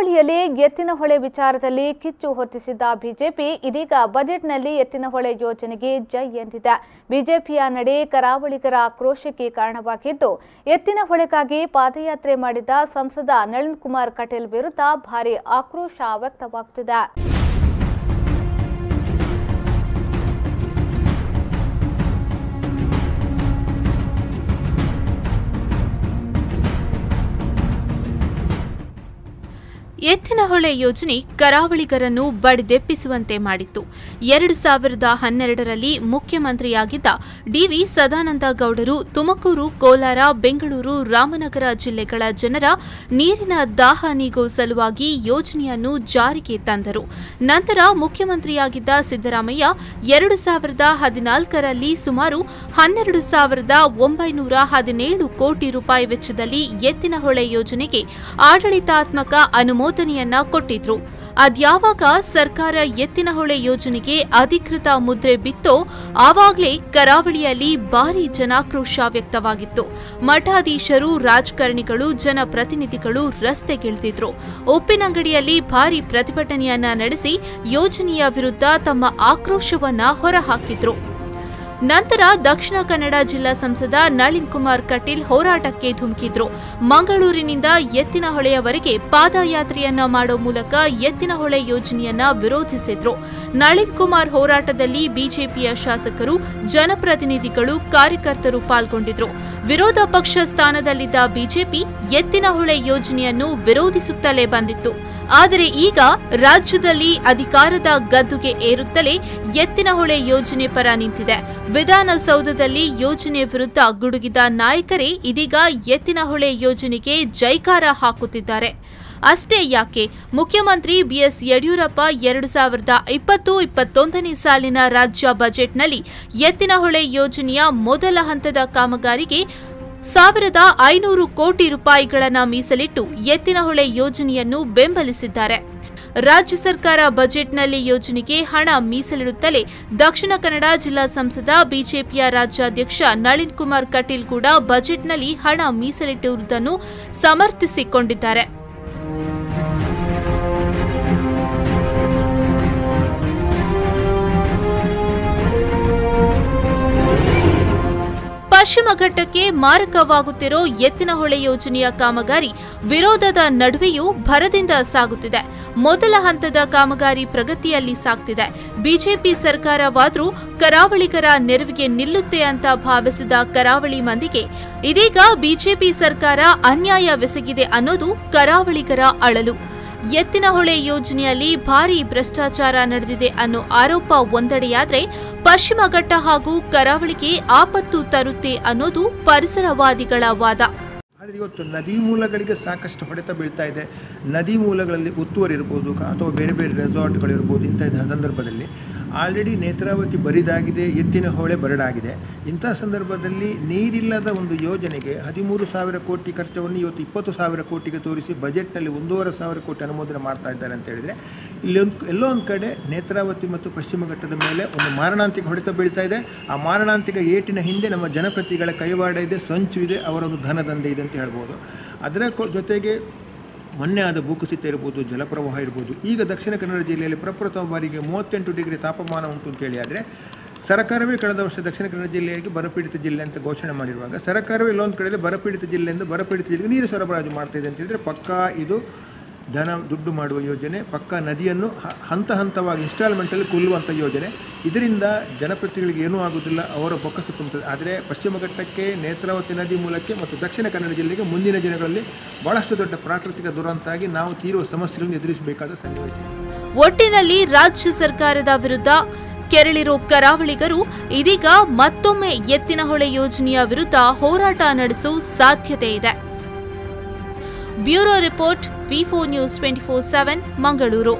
ಕರಾವಳಿಯಲ್ಲಿ ಎತ್ತಿನಹೊಳೆ ವಿಚಾರದಲ್ಲಿ ಕಿಚ್ಚು ಹೊತ್ತಿಸಿದ ಬಿಜೆಪಿ ಇದೀಗ ಬಜೆಟ್ನಲ್ಲಿ ಎತ್ತಿನಹೊಳೆ ಯೋಜನೆಗೆ ಜೈ ಎಂದಿದೆ. ಬಿಜೆಪಿಯ ನಡೆ ಕರಾವಳಿಗರ ಆಕ್ರೋಶಕ್ಕೆ ಕಾರಣವಾಗಿದ್ದು ಎತ್ತಿನಹೊಳೆಗಾಗಿ ಪಾದಯಾತ್ರೆ ಮಾಡಿದ ಸಂಸದ ನಾಲಿನ್ ಕುಮಾರ್ ಕಟೀಲ್ ವಿರುದ್ಧ ಭಾರೀ ಆಕ್ರೋಶ ವ್ಯಕ್ತವಾಗುತ್ತಿದೆ. ಎತ್ತಿನಹೊಳೆ ಯೋಜನೆ ಕರಾವಳಿಗರನ್ನು ಬಡಿದೆಪ್ಪಿಸುವಂತೆ ಮಾಡಿತ್ತು. 2012ರಲ್ಲಿ ಮುಖ್ಯಮಂತ್ರಿಯಾಗಿದ್ದ ಡಿವಿ ಸದಾನಂದ ಗೌಡರು ತುಮಕೂರು, ಕೋಲಾರ, ಬೆಂಗಳೂರು, ರಾಮನಗರ ಜಿಲ್ಲೆಗಳ ಜನರ ನೀರಿನ ದಾಹ ನೀಗೋ ಸಲುವಾಗಿ ಯೋಜನೆಯನ್ನು ಜಾರಿಗೆ ತಂದರು. ನಂತರ ಮುಖ್ಯಮಂತ್ರಿಯಾಗಿದ್ದ ಸಿದ್ದರಾಮಯ್ಯ 2014ರಲ್ಲಿ ಸುಮಾರು 12,917 ಕೋಟಿ ರೂಪಾಯಿ ವೆಚ್ಚದಲ್ಲಿ ಎತ್ತಿನಹೊಳೆ ಯೋಜನೆಗೆ ಆಡಳಿತಾತ್ಮಕ ಅನುಮೋದನೆ ಕೊಟ್ಟಿದ್ರು. ಅದ್ಯಾವಾಗ ಸರ್ಕಾರ ಎತ್ತಿನಹೊಳೆ ಯೋಜನೆಗೆ ಅಧಿಕೃತ ಮುದ್ರೆ ಬಿತ್ತೋ ಆವಾಗಲೇ ಕರಾವಳಿಯಲ್ಲಿ ಭಾರೀ ಜನಾಕ್ರೋಶ ವ್ಯಕ್ತವಾಗಿತ್ತು. ಮಠಾಧೀಶರು, ರಾಜಕಾರಣಿಗಳು, ಜನಪ್ರತಿನಿಧಿಗಳು ರಸ್ತೆಗಿಳಿದಿದ್ರು. ಉಪ್ಪಿನಂಗಡಿಯಲ್ಲಿ ಭಾರೀ ಪ್ರತಿಭಟನೆಯನ್ನ ನಡೆಸಿ ಯೋಜನೆಯ ವಿರುದ್ಧ ತಮ್ಮ ಆಕ್ರೋಶವನ್ನ ಹೊರಹಾಕಿದ್ರು. ನಂತರ ದಕ್ಷಿಣ ಕನ್ನಡ ಜಿಲ್ಲಾ ಸಂಸದ ನಾಲಿನ್ ಕುಮಾರ್ ಕಟೀಲ್ ಹೋರಾಟಕ್ಕೆ ಧುಮುಕಿದ್ರು. ಮಂಗಳೂರಿನಿಂದ ಎತ್ತಿನಹೊಳೆಯವರೆಗೆ ಪಾದಯಾತ್ರೆಯನ್ನ ಮಾಡೋ ಮೂಲಕ ಎತ್ತಿನಹೊಳೆ ಯೋಜನೆಯನ್ನ ವಿರೋಧಿಸಿದ್ರು. ನಾಲಿನ್ ಕುಮಾರ್ ಹೋರಾಟದಲ್ಲಿ ಬಿಜೆಪಿಯ ಶಾಸಕರು, ಜನಪ್ರತಿನಿಧಿಗಳು, ಕಾರ್ಯಕರ್ತರು ಪಾಲ್ಗೊಂಡಿದ್ರು. ವಿರೋಧ ಪಕ್ಷ ಸ್ಥಾನದಲ್ಲಿದ್ದ ಬಿಜೆಪಿ ಎತ್ತಿನಹೊಳೆ ಯೋಜನೆಯನ್ನು ವಿರೋಧಿಸುತ್ತಲೇ ಬಂದಿತ್ತು. ಆದರೆ ಈಗ ರಾಜ್ಯದಲ್ಲಿ ಅಧಿಕಾರದ ಗದ್ದುಗೆ ಏರುತ್ತಲೇ ಎತ್ತಿನಹೊಳೆ ಯೋಜನೆ ಪರ ನಿಂತಿದೆ. ವಿಧಾನಸೌಧದಲ್ಲಿ ಯೋಜನೆ ವಿರುದ್ಧ ಗುಡುಗಿದ ನಾಯಕರೇ ಇದೀಗ ಎತ್ತಿನಹೊಳೆ ಯೋಜನೆಗೆ ಜೈಕಾರ ಹಾಕುತ್ತಿದ್ದಾರೆ. ಅಷ್ಟೇ ಯಾಕೆ, ಮುಖ್ಯಮಂತ್ರಿ ಬಿಎಸ್ ಯಡಿಯೂರಪ್ಪ 2020-21 ಸಾಲಿನ ರಾಜ್ಯ ಬಜೆಟ್ನಲ್ಲಿ ಎತ್ತಿನಹೊಳೆ ಯೋಜನೆಯ ಮೊದಲ ಹಂತದ ಕಾಮಗಾರಿಗೆ 1,500 ಕೋಟಿ ರೂಪಾಯಿಗಳನ್ನು ಮೀಸಲಿಟ್ಟು ಎತ್ತಿನಹೊಳೆ ಯೋಜನೆಯನ್ನು ಬೆಂಬಲಿಸಿದ್ದಾರೆ. ರಾಜ್ಯ ಸರ್ಕಾರ ಬಜೆಟ್ನಲ್ಲಿ ಯೋಜನೆಗೆ ಹಣ ಮೀಸಲಿಡುತ್ತಲೇ ದಕ್ಷಿಣ ಕನ್ನಡ ಜಿಲ್ಲಾ ಸಂಸದ ಬಿಜೆಪಿಯ ರಾಜ್ಯಾಧ್ಯಕ್ಷ ನಾಲಿನ್ ಕುಮಾರ್ ಕಟೀಲ್ ಕೂಡ ಬಜೆಟ್ನಲ್ಲಿ ಹಣ ಮೀಸಲಿಟ್ಟಿರುವುದನ್ನು ಸಮರ್ಥಿಸಿಕೊಂಡಿದ್ದಾರೆ. ಪಶ್ಚಿಮ ಘಟ್ಟಕ್ಕೆ ಮಾರಕವಾಗುತ್ತಿರೋ ಎತ್ತಿನಹೊಳೆ ಯೋಜನೆಯ ಕಾಮಗಾರಿ ವಿರೋಧದ ನಡುವೆಯೂ ಭರದಿಂದ ಸಾಗುತ್ತಿದೆ. ಮೊದಲ ಹಂತದ ಕಾಮಗಾರಿ ಪ್ರಗತಿಯಲ್ಲಿ ಸಾಗುತ್ತಿದೆ. ಬಿಜೆಪಿ ಸರ್ಕಾರವಾದರೂ ಕರಾವಳಿಗರ ನೆರವಿಗೆ ನಿಲ್ಲುತ್ತೆ ಅಂತ ಭಾವಿಸಿದ ಕರಾವಳಿ ಮಂದಿಗೆ ಇದೀಗ ಬಿಜೆಪಿ ಸರ್ಕಾರ ಅನ್ಯಾಯವೆಸಗಿದೆ ಅನ್ನೋದು ಕರಾವಳಿಗರ ಅಳಲು. ಎತ್ತಿನಹೊಳೆ ಯೋಜನೆಯಲ್ಲಿ ಭಾರೀ ಭ್ರಷ್ಟಾಚಾರ ನಡೆದಿದೆ ಅನ್ನೋ ಆರೋಪ ಒಂದೆಡೆಯಾದರೆ ಪಶ್ಚಿಮ ಘಟ್ಟ ಹಾಗೂ ಕರಾವಳಿಗೆ ಆಪತ್ತು ತರುತ್ತೆ ಅನ್ನೋದು ಪರಿಸರವಾದಿಗಳ ವಾದ. ಆದರೆ ಇವತ್ತು ನದಿ ಮೂಲಗಳಿಗೆ ಸಾಕಷ್ಟು ಹೊಡೆತ ಬೀಳ್ತಾ ಇದೆ. ನದಿ ಮೂಲಗಳಲ್ಲಿ ಒತ್ತುವರಿ ಇರ್ಬೋದು ಅಥವಾ ಬೇರೆ ಬೇರೆ ರೆಸಾರ್ಟ್ಗಳಿರ್ಬೋದು. ಇಂಥ ಸಂದರ್ಭದಲ್ಲಿ ಆಲ್ರೆಡಿ ನೇತ್ರಾವತಿ ಬರಿದಾಗಿದೆ, ಎತ್ತಿನಹೊಳೆ ಬರಡಾಗಿದೆ. ಇಂಥ ಸಂದರ್ಭದಲ್ಲಿ ನೀರಿಲ್ಲದ ಒಂದು ಯೋಜನೆಗೆ 13,000 ಕೋಟಿ ಖರ್ಚವನ್ನು ಇವತ್ತು 20,000 ಕೋಟಿಗೆ ತೋರಿಸಿ ಬಜೆಟ್ನಲ್ಲಿ 1,500 ಕೋಟಿ ಅನುಮೋದನೆ ಮಾಡ್ತಾ ಇದ್ದಾರೆ ಅಂತ ಹೇಳಿದರೆ ಎಲ್ಲೊಂದು ಕಡೆ ನೇತ್ರಾವತಿ ಮತ್ತು ಪಶ್ಚಿಮ ಘಟ್ಟದ ಮೇಲೆ ಒಂದು ಮಾರಣಾಂತಿಕ ಹೊಡೆತ ಬೀಳ್ತಾ ಇದೆ. ಆ ಮಾರಣಾಂತಿಕ ಏಟಿನ ಹಿಂದೆ ನಮ್ಮ ಜನಪ್ರತಿಗಳ ಕೈವಾಡ ಇದೆ, ಸಂಚು ಇದೆ, ಅವರ ಒಂದು ಧನದಂಧೆ ಇದೆ ಅಂತ ಹೇಳ್ಬೋದು. ಅದರ ಜೊತೆಗೆ ಮೊನ್ನೆ ಆದ ಭೂಕುಸಿತ ಇರ್ಬೋದು, ಜಲಪ್ರವಾಹ ಇರ್ಬೋದು. ಈಗ ದಕ್ಷಿಣ ಕನ್ನಡ ಜಿಲ್ಲೆಯಲ್ಲಿ ಪ್ರಪ್ರಥಮ ಬಾರಿಗೆ 38 ಡಿಗ್ರಿ ತಾಪಮಾನ ಉಂಟು ಅಂತೇಳಿ ಆದರೆ ಸರ್ಕಾರವೇ ಕಳೆದ ವರ್ಷ ದಕ್ಷಿಣ ಕನ್ನಡ ಜಿಲ್ಲೆಗೆ ಬರಪೀಡಿತ ಜಿಲ್ಲೆ ಅಂತ ಘೋಷಣೆ ಮಾಡಿರುವಾಗ ಸರ್ಕಾರವೇ ಇಲ್ಲೊಂದು ಕಡೆಯಲ್ಲಿ ಬರಪೀಡಿತ ಜಿಲ್ಲೆಯಿಂದ ಬರಪೀಡಿತ ಜಿಲ್ಲೆಗೆ ನೀರು ಸರಬರಾಜು ಮಾಡ್ತಾಯಿದೆ ಅಂತ ಹೇಳಿದರೆ ಪಕ್ಕಾ ಇದು ಧನ ದುಡ್ಡು ಮಾಡುವ ಯೋಜನೆ, ಪಕ್ಕಾ ನದಿಯನ್ನು ಹಂತ ಹಂತವಾಗಿ ಇನ್ಸ್ಟಾಲ್ಮೆಂಟಲ್ಲಿ ಕೊಲ್ಲುವಂಥ ಯೋಜನೆ. ಇದರಿಂದ ಜನಪ್ರತಿನಿಧಿಗಳಿಗೆ ಏನೂ ಆಗೋದಿಲ್ಲ, ಅವರ ಬೊಕ್ಕಸ ತುಂಬುತ್ತದೆ. ಆದರೆ ಪಶ್ಚಿಮ ಘಟ್ಟಕ್ಕೆ, ನೇತ್ರಾವತಿ ನದಿ ಮೂಲಕ್ಕೆ ಮತ್ತು ದಕ್ಷಿಣ ಕನ್ನಡ ಜಿಲ್ಲೆಗೆ ಮುಂದಿನ ದಿನಗಳಲ್ಲಿ ಬಹಳಷ್ಟು ದೊಡ್ಡ ಪ್ರಾಕೃತಿಕ ದುರಂತಾಗಿ ನಾವು ತೀವ್ರ ಸಮಸ್ಯೆಗಳನ್ನು ಎದುರಿಸಬೇಕಾದ ಸನ್ನಿವೇಶ. ಒಟ್ಟಿನಲ್ಲಿ ರಾಜ್ಯ ಸರ್ಕಾರದ ವಿರುದ್ಧ ಕೆರಳಿರೋ ಕರಾವಳಿಗರು ಇದೀಗ ಮತ್ತೊಮ್ಮೆ ಎತ್ತಿನಹೊಳೆ ಯೋಜನೆಯ ವಿರುದ್ಧ ಹೋರಾಟ ನಡೆಸುವ ಸಾಧ್ಯತೆ ಇದೆ. Bureau report V4 News 24/7 Mangaluru.